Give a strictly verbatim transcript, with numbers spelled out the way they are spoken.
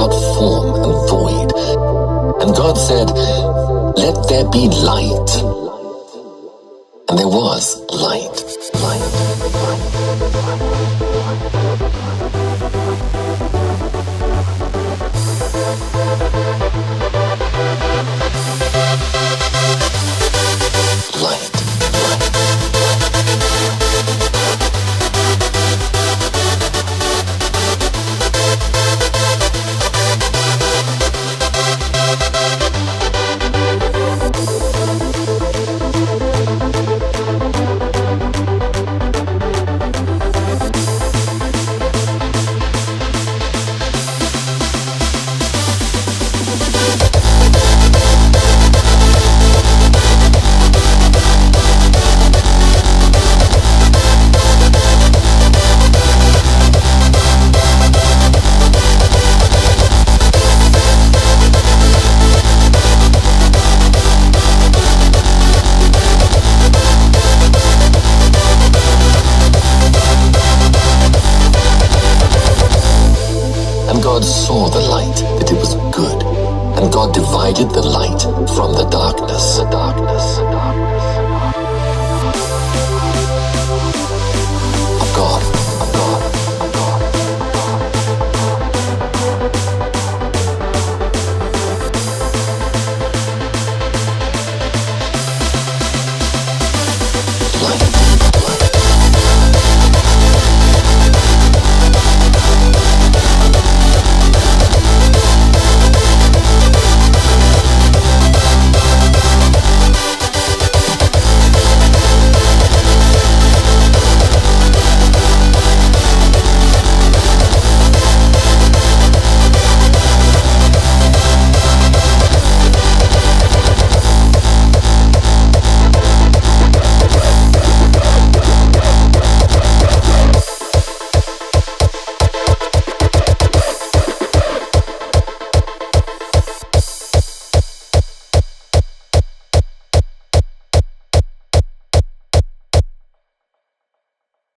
without form and void. And God said, let there be light. And there was light. Light. God saw the light, that it was good, and God divided the light from the darkness. The darkness. The darkness.